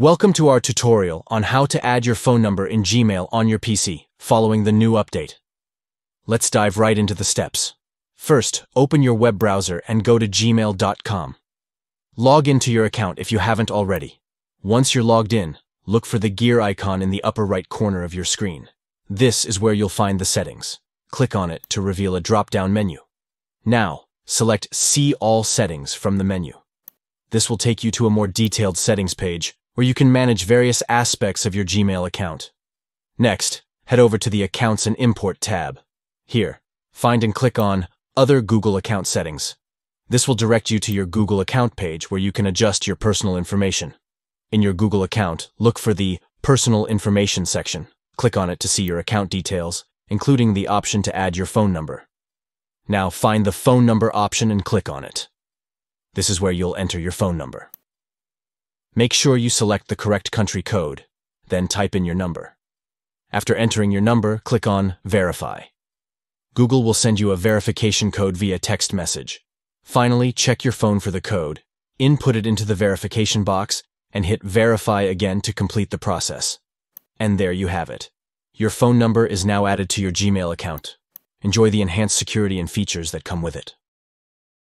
Welcome to our tutorial on how to add your phone number in Gmail on your PC following the new update. Let's dive right into the steps. First, open your web browser and go to Gmail.com. Log into your account if you haven't already. Once you're logged in, look for the gear icon in the upper right corner of your screen. This is where you'll find the settings. Click on it to reveal a drop-down menu. Now, select See All Settings from the menu. This will take you to a more detailed settings page where you can manage various aspects of your Gmail account. Next, head over to the Accounts and Import tab. Here, find and click on Other Google Account Settings. This will direct you to your Google account page where you can adjust your personal information. In your Google account, look for the Personal Information section. Click on it to see your account details, including the option to add your phone number. Now find the phone number option and click on it. This is where you'll enter your phone number. Make sure you select the correct country code, then type in your number. After entering your number, click on Verify. Google will send you a verification code via text message. Finally, check your phone for the code, input it into the verification box, and hit Verify again to complete the process. And there you have it. Your phone number is now added to your Gmail account. Enjoy the enhanced security and features that come with it.